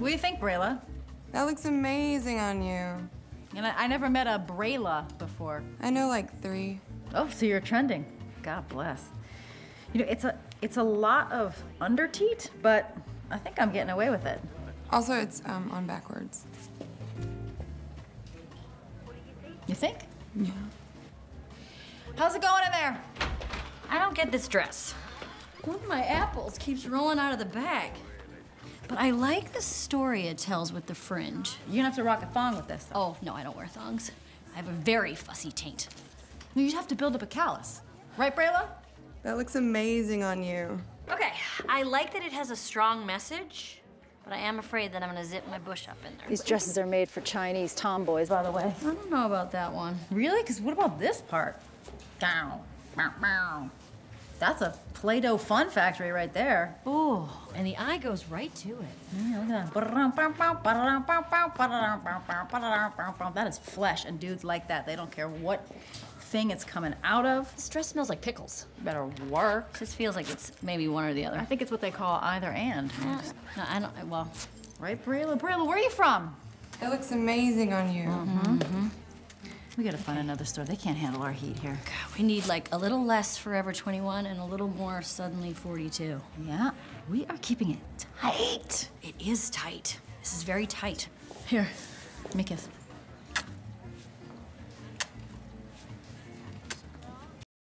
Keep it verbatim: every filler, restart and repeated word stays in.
What do you think, Brayla? That looks amazing on you. And I, I never met a Brayla before. I know like three. Oh, so you're trending. God bless. You know, it's a it's a lot of underteat, but I think I'm getting away with it. Also, it's um, on backwards. You think? Yeah. How's it going in there? I don't get this dress. One of my apples keeps rolling out of the bag. But I like the story it tells with the fringe. You're gonna have to rock a thong with this, though. Oh, no, I don't wear thongs. I have a very fussy taint. You'd have to build up a callus. Right, Brayla? That looks amazing on you. Okay, I like that it has a strong message, but I am afraid that I'm gonna zip my bush up in there. These dresses are made for Chinese tomboys, by the way. I don't know about that one. Really? Because what about this part? Down. Meow, meow. That's a Play-Doh fun factory right there. Ooh, and the eye goes right to it. Yeah, look at that. That is flesh, and dudes like that. They don't care what thing it's coming out of. This dress smells like pickles. Better work. This feels like it's maybe one or the other. I think it's what they call either and. Yeah. No, I don't, well, right, Brayla? Brayla, where are you from? It looks amazing on you. Mm-hmm. Mm-hmm. We gotta find another store. They can't handle our heat here. God, we need like a little less Forever twenty-one and a little more Suddenly forty-two. Yeah, we are keeping it tight. It is tight. This is very tight. Here, give me a kiss.